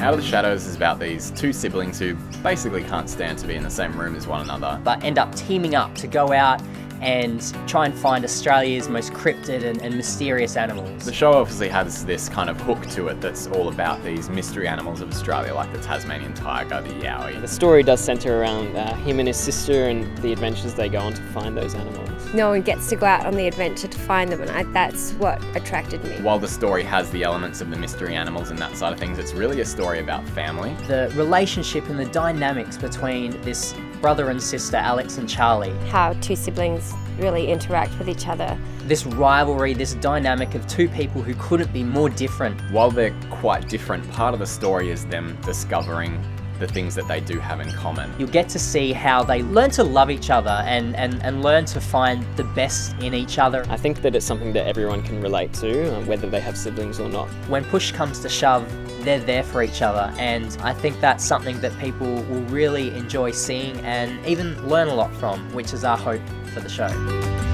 Out of the Shadows is about these two siblings who basically can't stand to be in the same room as one another, but end up teaming up to go out and try and find Australia's most cryptid and mysterious animals. The show obviously has this kind of hook to it that's all about these mystery animals of Australia, like the Tasmanian tiger, the Yowie. The story does centre around him and his sister and the adventures they go on to find those animals. No one gets to go out on the adventure to find them, and that's what attracted me. While the story has the elements of the mystery animals and that side of things, it's really a story about family. The relationship and the dynamics between this brother and sister, Alex and Charlie. How two siblings really interact with each other. This rivalry, this dynamic of two people who couldn't be more different. While they're quite different, part of the story is them discovering the things that they do have in common. You'll get to see how they learn to love each other and learn to find the best in each other. I think that it's something that everyone can relate to, whether they have siblings or not. When push comes to shove, they're there for each other, and I think that's something that people will really enjoy seeing and even learn a lot from, which is our hope for the show.